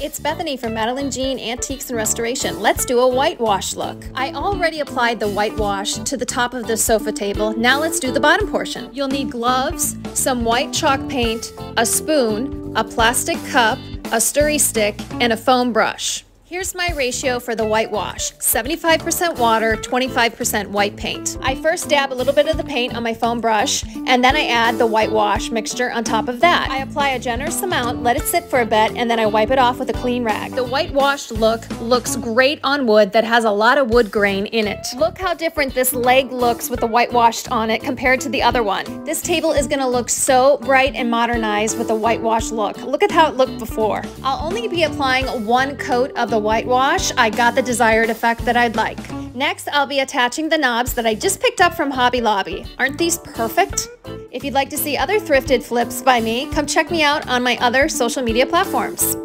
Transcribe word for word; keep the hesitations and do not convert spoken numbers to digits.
It's Bethany from Madeline Jean Antiques and Restoration. Let's do a whitewash look. I already applied the whitewash to the top of the sofa table. Now let's do the bottom portion. You'll need gloves, some white chalk paint, a spoon, a plastic cup, a stirry stick, and a foam brush. Here's my ratio for the whitewash, seventy-five percent water, twenty-five percent white paint. I first dab a little bit of the paint on my foam brush, and then I add the whitewash mixture on top of that. I apply a generous amount, let it sit for a bit, and then I wipe it off with a clean rag. The whitewashed look looks great on wood that has a lot of wood grain in it. Look how different this leg looks with the whitewashed on it compared to the other one. This table is gonna look so bright and modernized with the whitewashed look. Look at how it looked before. I'll only be applying one coat of the whitewash. I got the desired effect that I'd like. Next, I'll be attaching the knobs that I just picked up from Hobby Lobby. Aren't these perfect? If you'd like to see other thrifted flips by me, come check me out on my other social media platforms.